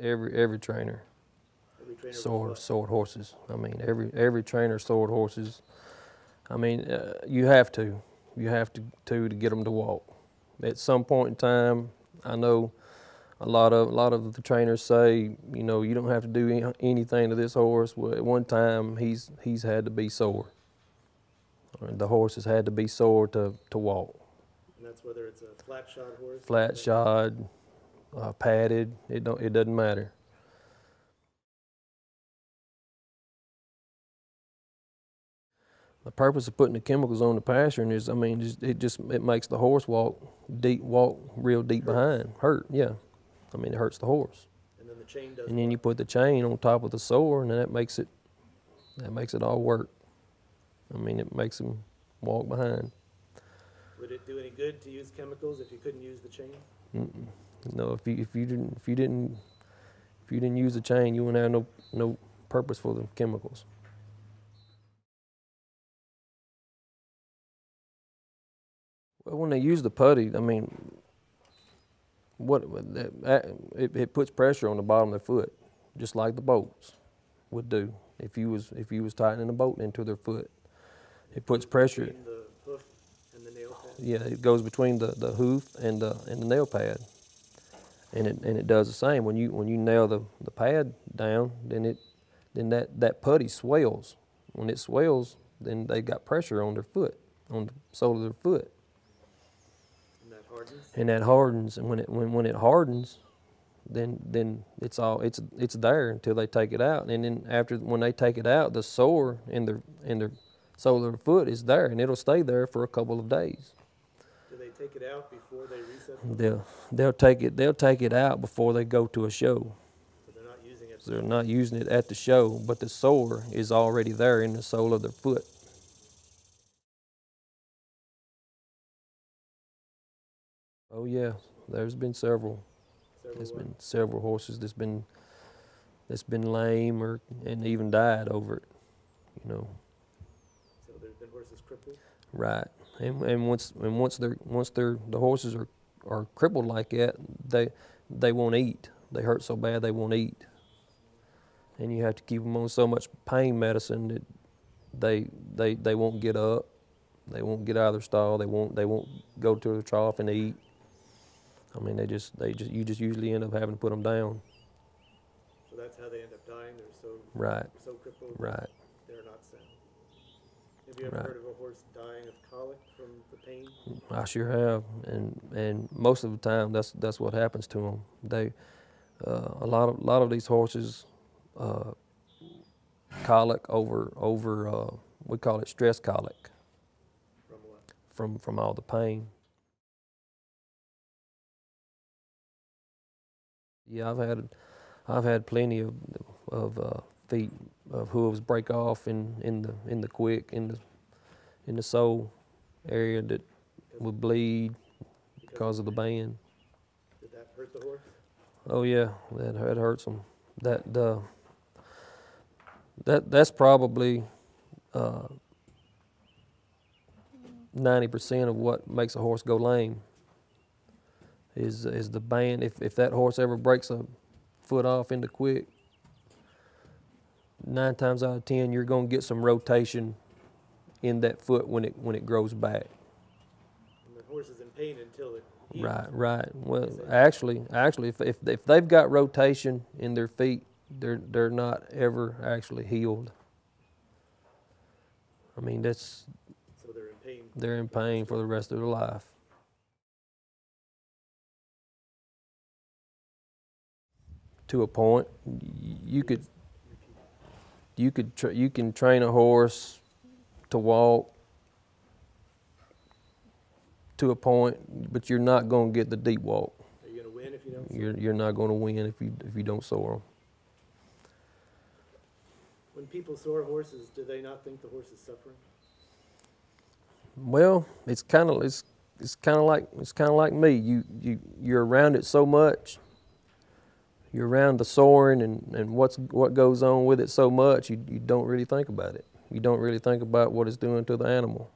every trainer. Every trainer sold horses. I mean, every trainer sold horses. I mean, you have to get them to walk. At some point in time, I know a lot of the trainers say, you know, you don't have to do anything to this horse. Well, at one time, he's had to be sore. The horse has had to be sore to walk. And that's whether it's a flat shod horse. Flat shod, padded. It doesn't matter. The purpose of putting the chemicals on the pasturing is, I mean, it makes the horse walk real deep behind. Hurt, yeah. I mean, it hurts the horse. And then the chain doesn't. And then you put the chain on top of the sore, and then that makes it all work. I mean, it makes them walk behind. Would it do any good to use chemicals if you couldn't use the chain? Mm-mm. No, if you didn't use the chain, you wouldn't have no purpose for the chemicals. Well, when they use the putty, I mean, it puts pressure on the bottom of the foot, just like the bolts would do if you was tightening the bolt into their foot. It puts pressure. Between the hoof and the nail pad. Yeah, it goes between the hoof and the nail pad, and it does the same. When you nail the pad down, then that putty swells. When it swells, then they got pressure on their foot, on the sole of their foot. And that hardens. And when it hardens, then it's there until they take it out. And then when they take it out, the sore in their sole of the foot is there, and it'll stay there for a couple of days. Do they take it out before they reset? They'll take it out before they go to a show. So they're not using it. They're not using it at the show, but the sore is already there in the sole of their foot. Oh yeah, there's been several. There's been several horses that's been lame and even died over it, you know. Right, and once the horses are crippled like that, they won't eat. They hurt so bad they won't eat, and you have to keep them on so much pain medicine that they won't get up, they won't get out of their stall, they won't go to the trough and eat. I mean, you just usually end up having to put them down. So that's how they end up dying. They're so crippled. Right. They're not sound. Have you ever heard of a horse dying of colic from the pain? I sure have, and most of the time that's what happens to them. They a lot of these horses colic over we call it stress colic. From what? From all the pain. Yeah, I've had plenty of feet of hooves break off in the quick, in the sole area that would bleed because of the band. Did that hurt the horse? Oh yeah, that hurts them. That's probably 90% of what makes a horse go lame is the band. If that horse ever breaks a foot off in the quick, 9 times out of 10, you're going to get some rotation in that foot when it grows back. And the horse is in pain until it heals. Right. Well, actually, if they've got rotation in their feet, they're not ever actually healed. I mean, that's. So they're in pain. They're in pain for the rest of their life. To a point, you can train a horse to walk to a point, but you're not going to get the deep walk. Are you going to win if you don't? You're not going to win if you don't sore them. When people sore horses, do they not think the horse is suffering? Well, it's kind of like me. You're around it so much. You're around the soaring and what goes on with it so much, you don't really think about it. You don't really think about what it's doing to the animal.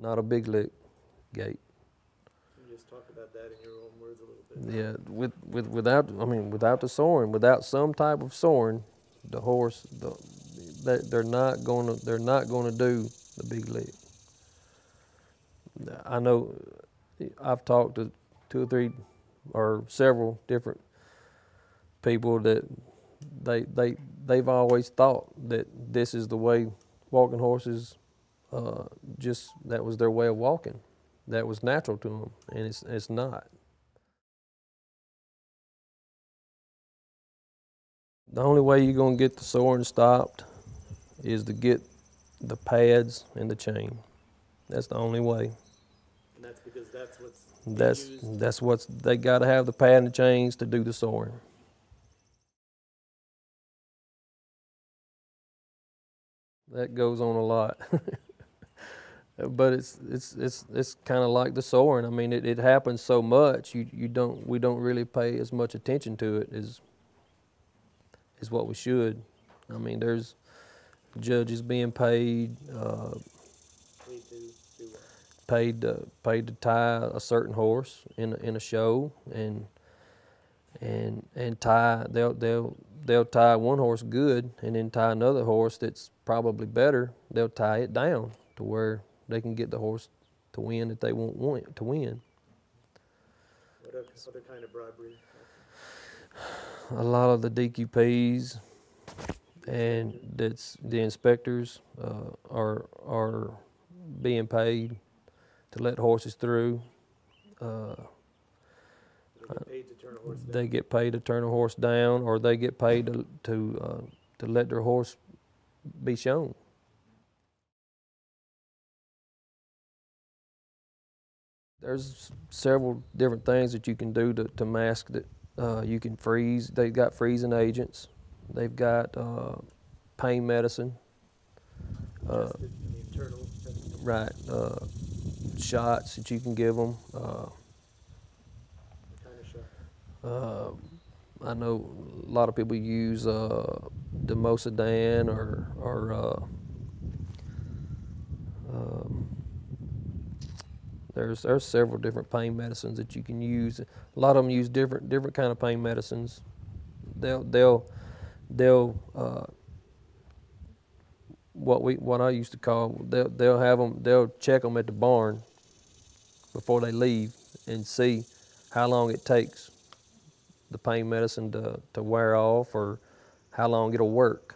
Not a big lick gait. Can you just talk about that in little bit. Yeah, without the soaring, without some type of soaring, the horse, they're not gonna do the big lick. I know I've talked to two or three or several different people that they've always thought that this is the way walking horses, just that was their way of walking, that was natural to them, and it's not. The only way you're gonna get the soaring stopped is to get the pads and the chain. That's the only way. And that's because that's what they gotta have, the pad and the chains to do the soaring. That goes on a lot, but it's kind of like the soaring. I mean, it happens so much. We don't really pay as much attention to it as what we should. I mean, there's judges being paid paid to tie a certain horse in a show, and tie they'll tie one horse good and then tie another horse that's probably better. They'll tie it down to where they can get the horse to win that they won't want to win. What other kind of bribery? A lot of the DQPs and that's the inspectors are being paid to let horses through. They get paid to turn a horse down, or they get paid to let their horse be shown. There's several different things that you can do to mask it. You can freeze. They've got freezing agents. They've got pain medicine. Right. Shots that you can give them. I know a lot of people use Demosedan or there's several different pain medicines that you can use. A lot of them use different kind of pain medicines. They'll check them at the barn before they leave and see how long it takes the pain medicine to wear off, or how long it'll work.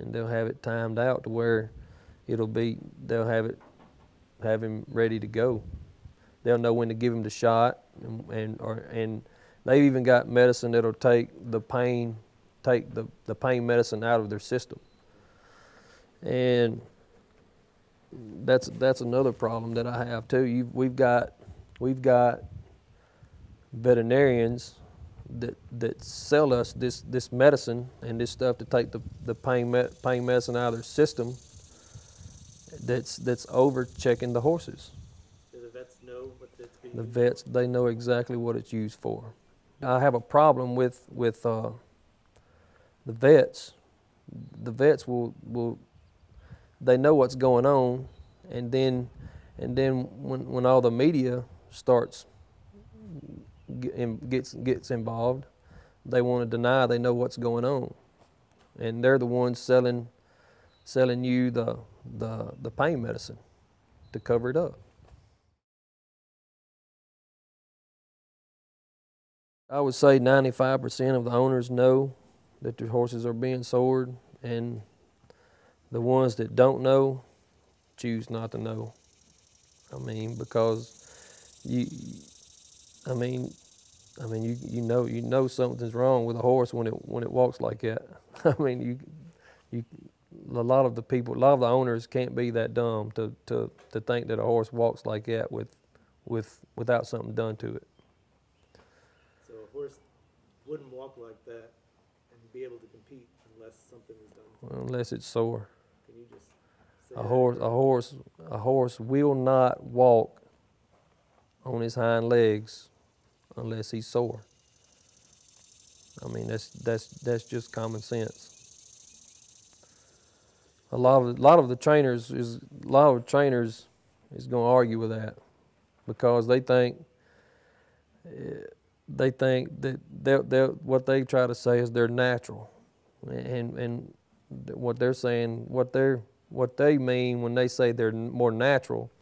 And they'll have it timed out to where they'll have him ready to go. They'll know when to give him the shot, and they've even got medicine that'll take the pain medicine out of their system. And that's another problem that I have too. We've got veterinarians that sell us this medicine and this stuff to take the pain medicine out of their system. That's over checking the horses. Do the vets know what that's being used for? The vets, they know exactly what it's used for. I have a problem with the vets. The vets will they know what's going on, and then when all the media starts. Gets involved, they want to deny they know what's going on, and they're the ones selling you the pain medicine to cover it up. I would say 95% of the owners know that their horses are being soared, and the ones that don't know choose not to know. I mean, because I mean, you know something's wrong with a horse when it walks like that. I mean, a lot of the owners can't be that dumb to think that a horse walks like that without something done to it. So a horse wouldn't walk like that and be able to compete unless something is done. Well, unless it's sore. Can you just say a horse will not walk on his hind legs unless he's sore. I mean, that's just common sense. A lot of trainers is going to argue with that because they think they think that they're, what they try to say is they're natural, and what they're saying, what they mean when they say they're more natural,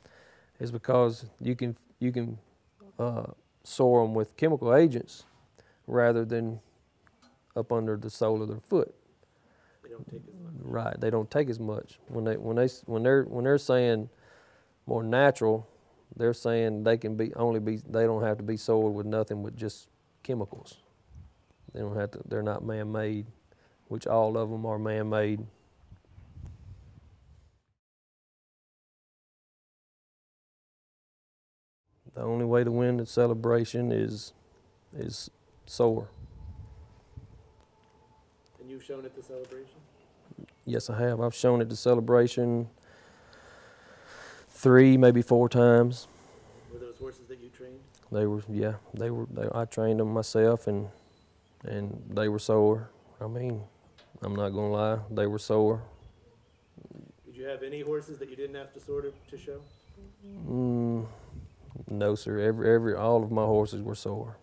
is because you can soar them with chemical agents rather than up under the sole of their foot. They don't take as much. Right, they don't take as much. When they're saying more natural, they're saying they can be they don't have to be soiled with nothing but just chemicals. They don't have to. They're not man-made, which all of them are man-made. The only way to win the celebration is soar. And you've shown it to celebration? Yes, I have. I've shown it to celebration 3, maybe 4 times. Were those horses that you trained? They were, yeah. I trained them myself, and they were sore. I mean, I'm not gonna lie, they were sore. Did you have any horses that you didn't have to sort of to show? No, sir. All of my horses were sore.